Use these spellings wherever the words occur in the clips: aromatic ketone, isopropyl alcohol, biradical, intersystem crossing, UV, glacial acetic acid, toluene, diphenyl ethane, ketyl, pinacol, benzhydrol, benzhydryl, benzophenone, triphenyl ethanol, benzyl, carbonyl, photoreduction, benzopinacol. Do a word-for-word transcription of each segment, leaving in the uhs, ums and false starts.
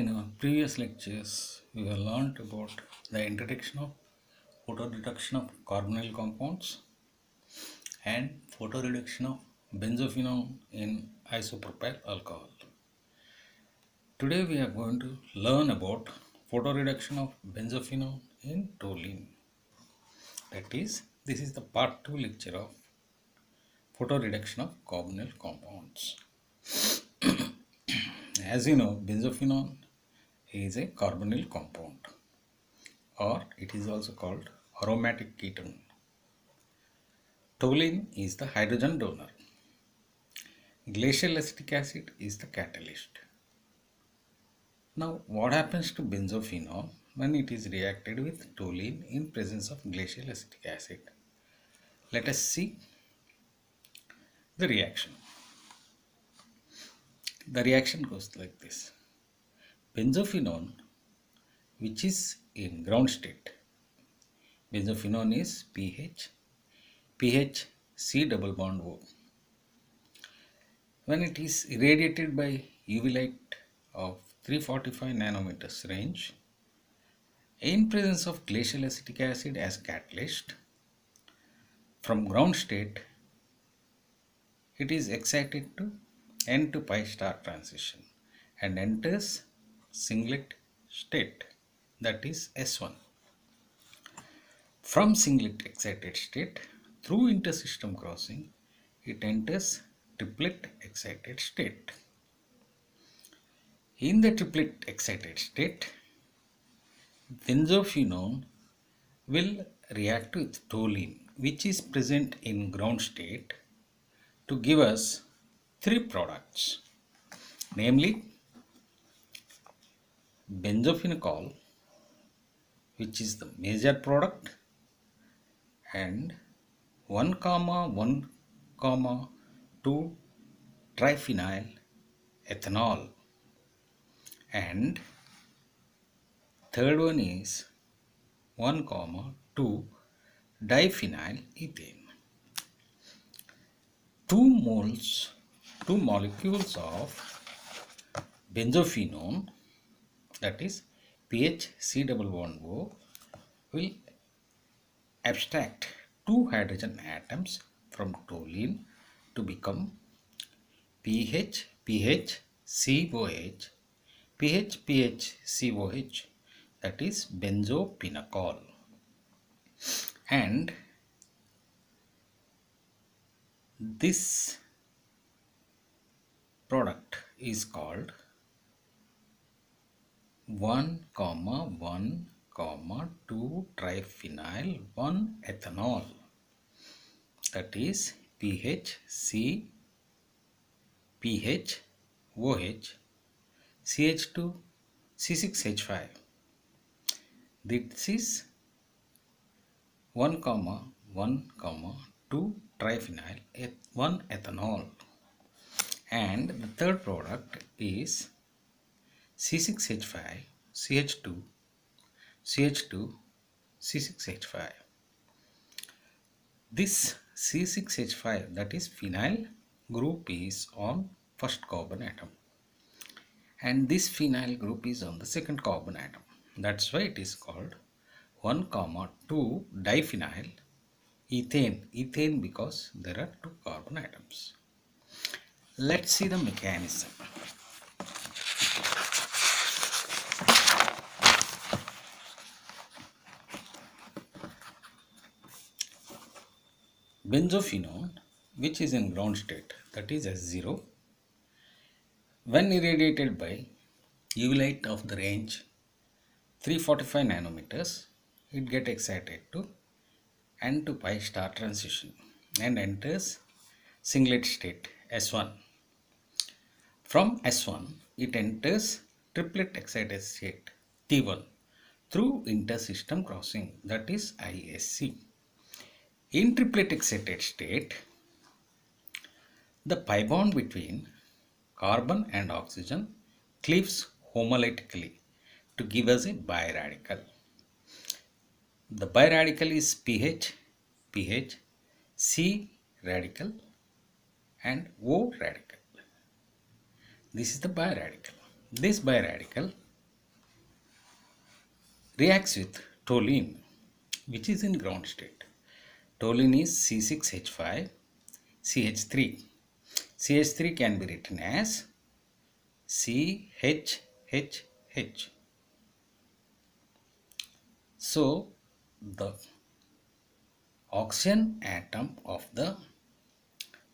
In our previous lectures, we have learnt about the introduction of photoreduction of carbonyl compounds and photoreduction of benzophenone in isopropyl alcohol. Today we are going to learn about photoreduction of benzophenone in toluene. That is, this is the part two lecture of photoreduction of carbonyl compounds. As you know, benzophenone is a carbonyl compound, or it is also called aromatic ketone. Toluene is the hydrogen donor. Glacial acetic acid is the catalyst. Now, what happens to benzophenone when it is reacted with toluene in presence of glacial acetic acid? Let us see the reaction. The reaction goes like this. Benzophenone, which is in ground state, benzophenone is pH, pH C double bond O. When it is irradiated by U V light of three forty-five nanometers range, in presence of glacial acetic acid as catalyst, from ground state, it is excited to N to pi star transition and enters singlet state, that is S one. From singlet excited state, through intersystem crossing, it enters triplet excited state. In the triplet excited state, benzophenone will react with toluene, which is present in ground state, to give us three products, namely benzyl, which is the major product, and one comma one comma two triphenyl ethanol, and third one is one comma two diphenyl ethane. Two moles Two molecules of benzophenone, that is pH C double bond O, will abstract two hydrogen atoms from toluene to become pH pH COH pH pH COH, that is benzopinacol, and this product is called one comma one comma two triphenyl one ethanol, that is pH C pH OH C H two C six H five. This is one comma one comma two triphenyl one ethanol. And the third product is C six H five, C H two, C H two, C six H five. This C six H five, that is phenyl group, is on first carbon atom, and this phenyl group is on the second carbon atom. That's why it is called one comma two diphenyl ethane. Ethane because there are two carbon atoms. Let's see the mechanism. Benzophenone, which is in ground state, that is S zero, when irradiated by U V light of the range three forty-five nanometers, it gets excited to N to pi star transition and enters singlet state S one. From S one, it enters triplet excited state T one through intersystem crossing, that is I S C. In triplet excited state, the pi bond between carbon and oxygen cleaves homolytically to give us a biradical. The biradical is pH, pH, C radical and O radical. This is the biradical. This biradical reacts with toluene, which is in ground state. Toluene is C six H five, C H three. C H three can be written as C H H H. So, the oxygen atom of the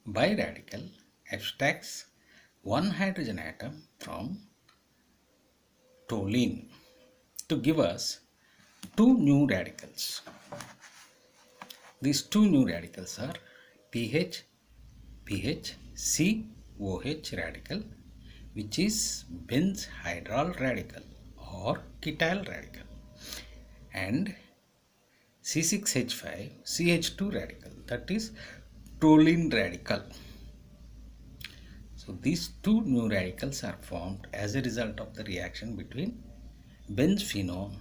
biradical abstracts one hydrogen atom from toluene to give us two new radicals. These two new radicals are P H, P H, C O H radical, which is benzhydryl radical or ketyl radical, and C six H five, C H two radical, that is toluene radical. So these two new radicals are formed as a result of the reaction between benzophenone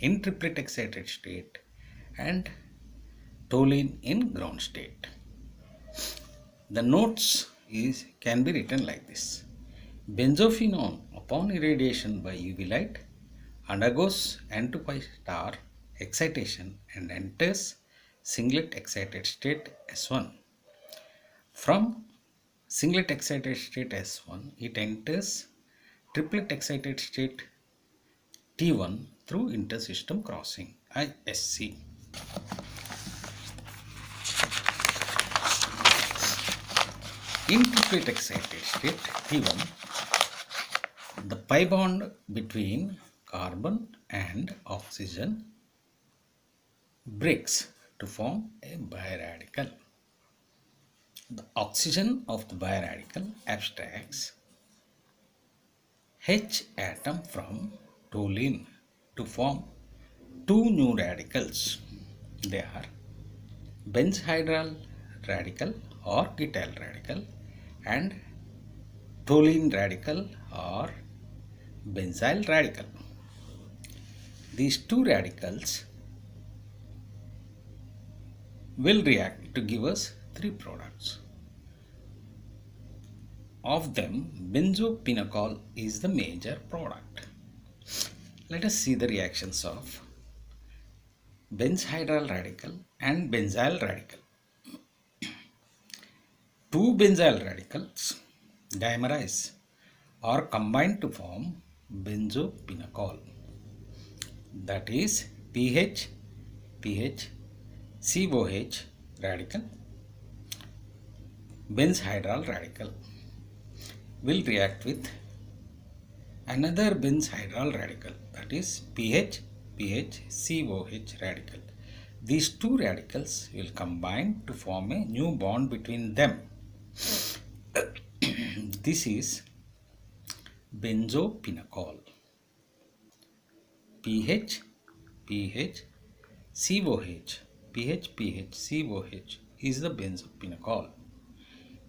in triplet excited state and toluene in ground state. The notes is can be written like this. Benzophenone upon irradiation by U V light undergoes N two pi star excitation and enters singlet excited state S one. From singlet excited state S one, it enters triplet excited state T one through intersystem crossing I S C. In triplet excited state T one, the pi bond between carbon and oxygen breaks to form a biradical. The oxygen of the biradical abstracts H atom from toluene to form two new radicals. They are benzhydryl radical or ketyl radical and toluene radical or benzyl radical. These two radicals will react to give us three products. Of them, benzopinacol is the major product. Let us see the reactions of benzhydryl radical and benzyl radical. Two benzyl radicals dimerize or combine to form benzopinacol, that is P H, P H, C O H radical, benzhydryl radical will react with another benzhydryl radical, that is P H, P H, C O H radical. These two radicals will combine to form a new bond between them. This is benzopinacol. P H, P H, C O H, P H, P H, C O H is the benzopinacol.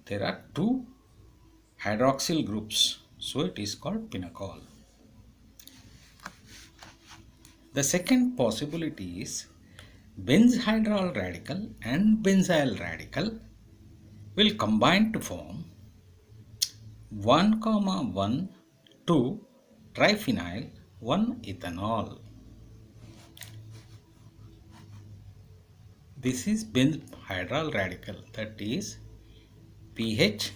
There are two hydroxyl groups, so it is called pinacol. The second possibility is benzhydryl radical and benzyl radical will combine to form one, one, two triphenyl one ethanol. This is benzhydryl radical, that is P H,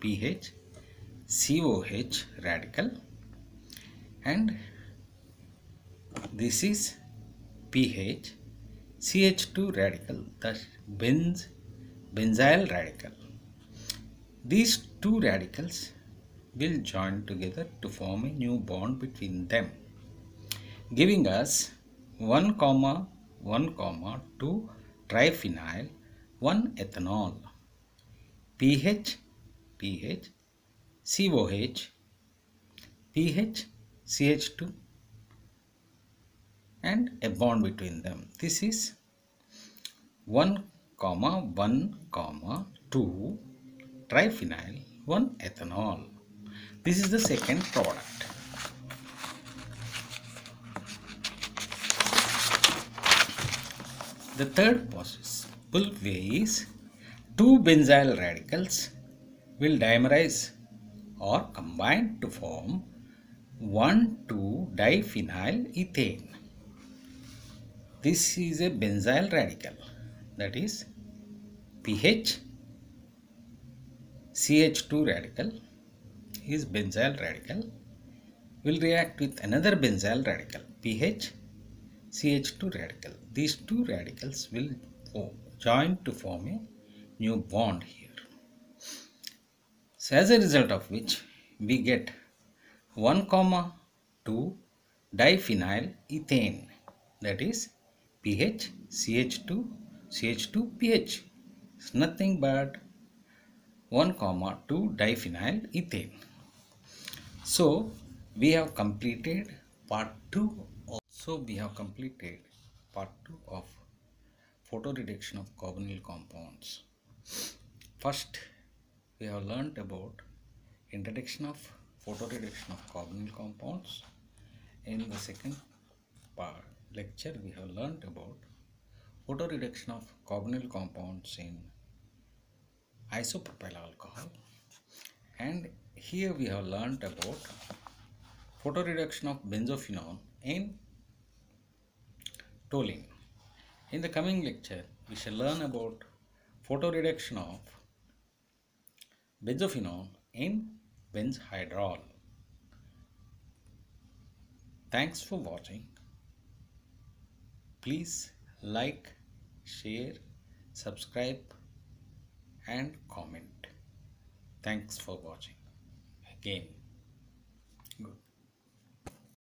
P H, C O H radical, and this is P H, C H two radical, thus benz, benzyl radical. These two radicals will join together to form a new bond between them, giving us one, one, two triphenyl one ethanol. P H, P H, C O H, P H, C H two, and a bond between them. This is one, one, two triphenyl one ethanol. This is the second product. The third possible way is two benzyl radicals will dimerize or combine to form one, two diphenyl ethane. This is a benzyl radical, that is pH C H two radical is benzyl radical, will react with another benzyl radical pH C H two radical. These two radicals will join to form a new bond here. So as a result of which we get one, two diphenyl ethane, that is pH C H two C H two pH. It's nothing but one, two diphenyl ethane. So we have completed part two. So we have completed part two of photoreduction of carbonyl compounds. First, we have learnt about introduction of photoreduction of carbonyl compounds. In the second part lecture, we have learnt about photoreduction of carbonyl compounds in isopropyl alcohol, and here we have learnt about photoreduction of benzophenone in toluene. In the coming lecture, we shall learn about photoreduction of benzophenone in benzhydrol. Thanks for watching. Please like, share, subscribe and comment. Thanks for watching again.